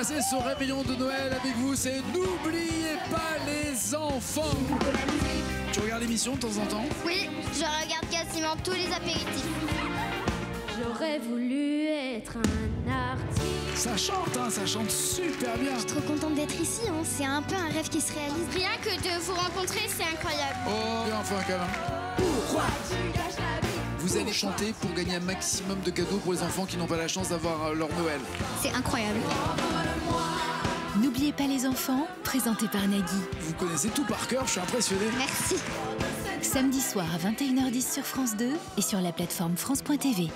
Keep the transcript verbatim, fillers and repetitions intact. passer ce réveillon de Noël avec vous, c'est N'oubliez pas les enfants. Tu regardes l'émission de temps en temps? Oui, je regarde quasiment tous les apéritifs. J'aurais voulu être un artiste. Ça chante, hein, ça chante super bien. Je suis trop contente d'être ici, hein. C'est un peu un rêve qui se réalise. Rien que de vous rencontrer, c'est incroyable. Oh, et enfin quand même. Pourquoi tu gâches la vie? Vous allez chanter pour gagner un maximum de cadeaux pour les enfants qui n'ont pas la chance d'avoir leur Noël. C'est incroyable. N'oubliez pas les enfants, présenté par Nagui. Vous connaissez tout par cœur, je suis impressionné. Merci. Samedi soir à vingt et une heures dix sur France deux et sur la plateforme France point T V.